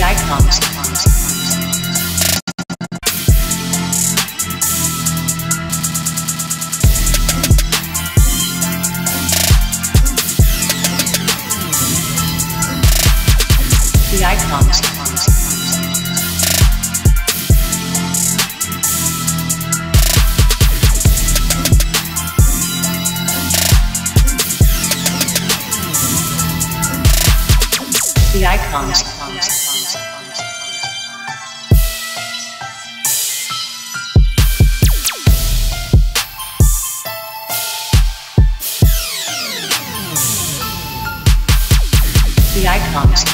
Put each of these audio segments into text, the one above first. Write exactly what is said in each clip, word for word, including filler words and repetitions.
the icons. The icons. The icons. The icons. The icons. The icons. The icons.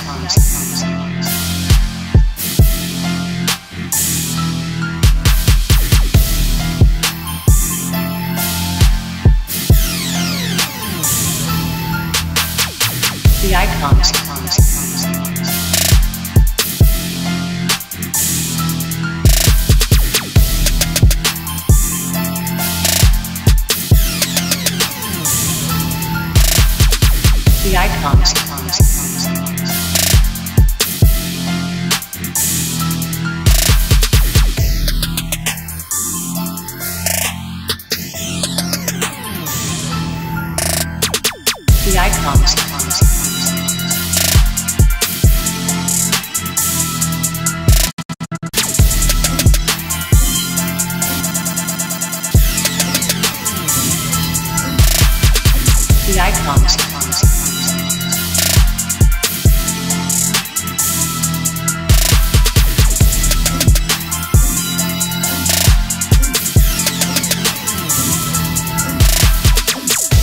The icons.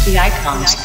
The icons.